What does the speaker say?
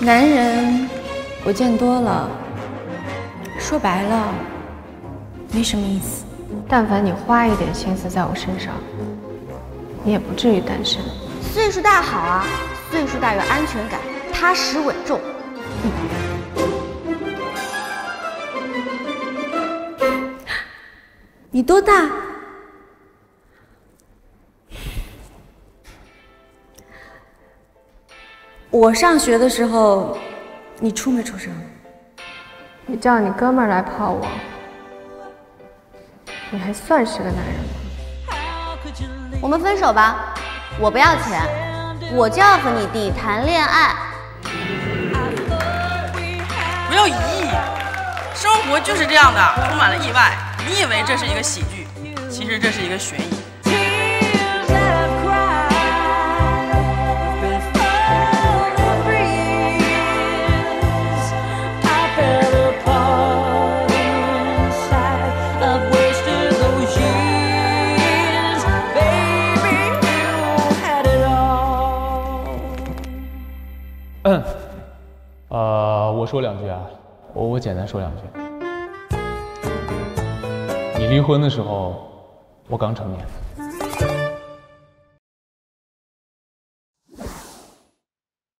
男人我见多了，说白了，没什么意思。但凡你花一点心思在我身上，你也不至于单身。岁数大好啊，岁数大有安全感，踏实稳重。你多大？我上学的时候，你出没出声？你叫你哥们儿来泡我，你还算是个男人吗？我们分手吧，我不要钱，我就要和你弟谈恋爱。不要疑义，生活就是这样的，充满了意外。你以为这是一个喜剧，其实这是一个悬疑。 我说两句啊，我简单说两句。你离婚的时候，我刚成年。